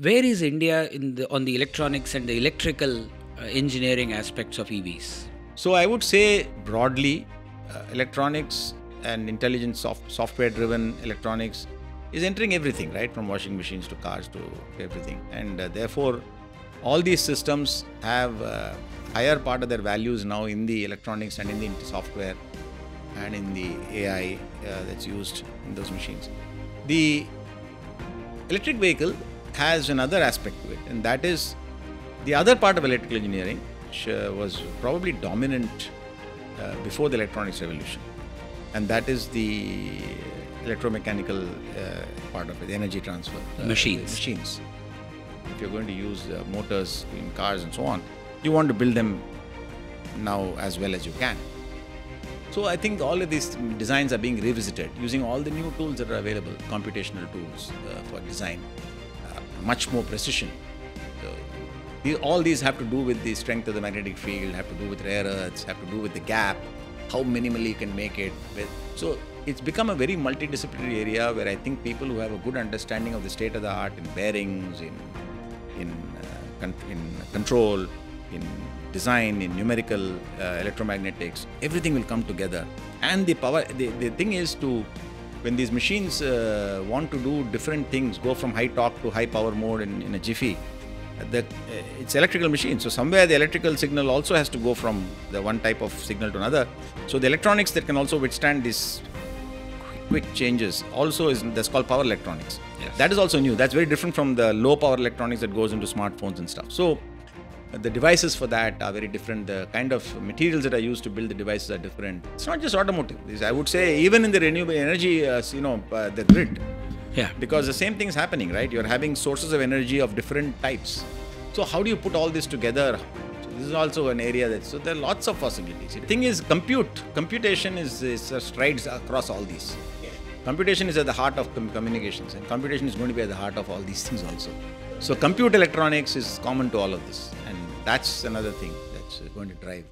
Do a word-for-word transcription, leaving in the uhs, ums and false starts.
Where is India in the, on the electronics and the electrical uh, engineering aspects of E Vs? So I would say broadly, uh, electronics and intelligent soft, software-driven electronics is entering everything, right? From washing machines to cars to everything. And uh, therefore, all these systems have uh, higher part of their values now in the electronics and in the software and in the A I uh, that's used in those machines. The electric vehicle has another aspect to it, and that is the other part of electrical engineering, which uh, was probably dominant uh, before the electronics revolution. And that is the electromechanical uh, part of it, the energy transfer. Uh, machines. Machines. If you're going to use uh, motors in cars and so on, you want to build them now as well as you can. So I think all of these designs are being revisited using all the new tools that are available, computational tools uh, for design, uh, much more precision. So these, all these have to do with the strength of the magnetic field, have to do with rare earths, have to do with the gap, how minimally you can make it with. So it's become a very multidisciplinary area where I think people who have a good understanding of the state of the art in bearings, in, in, uh, con in control, in design, in numerical uh, electromagnetics, everything will come together. And the power, the, the thing is to, when these machines uh, want to do different things, go from high torque to high power mode in, in a jiffy, the, it's electrical machine. So somewhere the electrical signal also has to go from the one type of signal to another. So the electronics that can also withstand these quick changes also is, that's called power electronics. Yes. That is also new. That's very different from the low power electronics that goes into smartphones and stuff. So the devices for that are very different. The kind of materials that are used to build the devices are different. It's not just automotive. I would say even in the renewable energy, uh, you know, uh, the grid. Yeah. Because the same thing's happening, right? You're having sources of energy of different types. So how do you put all this together? So this is also an area that, so there are lots of possibilities. The thing is, compute, computation is, is uh, strides across all these. Yeah. Computation is at the heart of com communications, and computation is going to be at the heart of all these things also. So compute electronics is common to all of this, and that's another thing that's going to drive.